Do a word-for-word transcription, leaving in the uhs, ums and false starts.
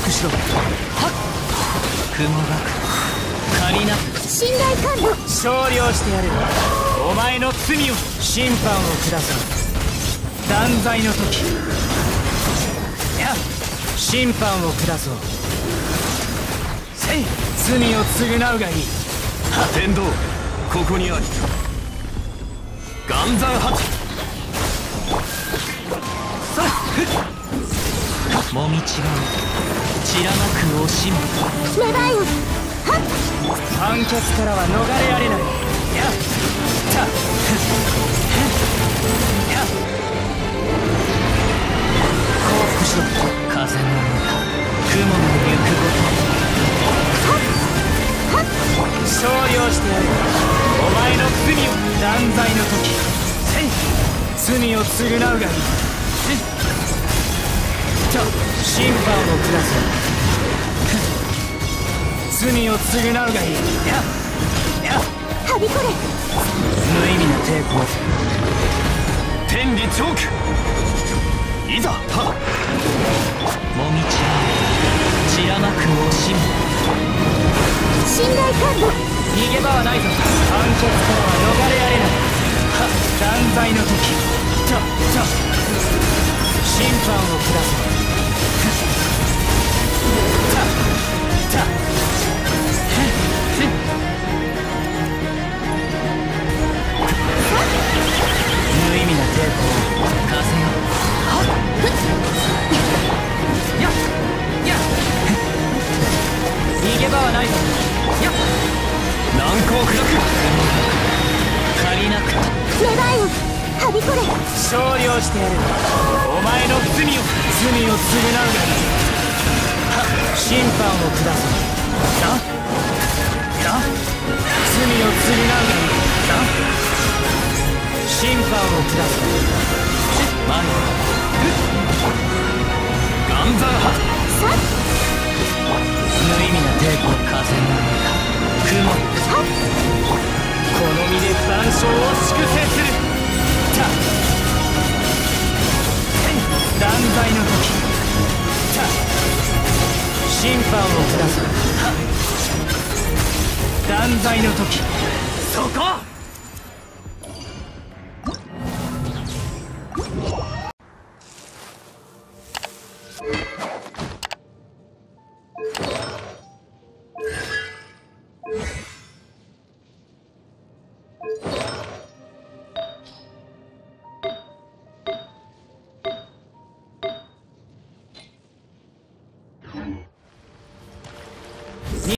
復しろ。はっ、雲が神な信頼感度勝利をしてやる。お前の罪を審判を下そう。断罪の時や審判を下そう。せい罪を償うがいい。破天道ここにあり。岩山発さあもみ違う散らなく惜しむ芽生えよ。はっ観客からは逃れられない。やっったやっ降伏しろ。風の中雲の行くごと。はっはっ勝利をしてやる。お前の罪を断罪の時罪を償うがいい。審判を下す罪を償うがいい。はびこれ無意味な抵抗天理チョークいざ。はもみちは散らなく惜しむ信頼感度逃げ場はないぞ。判決からは逃れられない。は断罪の時ちょちょ審判を下せ。たた無意味な抵抗をかせよ。やっやっ逃げ場はないぞ。やっ難攻不落足りなく願いをはびこれ勝利をしてやる。お前の罪を罪を償うがいい。審判を下すなな罪を償うがいい。な審判を下す前岩山派さ無意味な抵抗風の中雲この身で残傷を粛清する。断罪の時審判を下す。断罪の時そこ！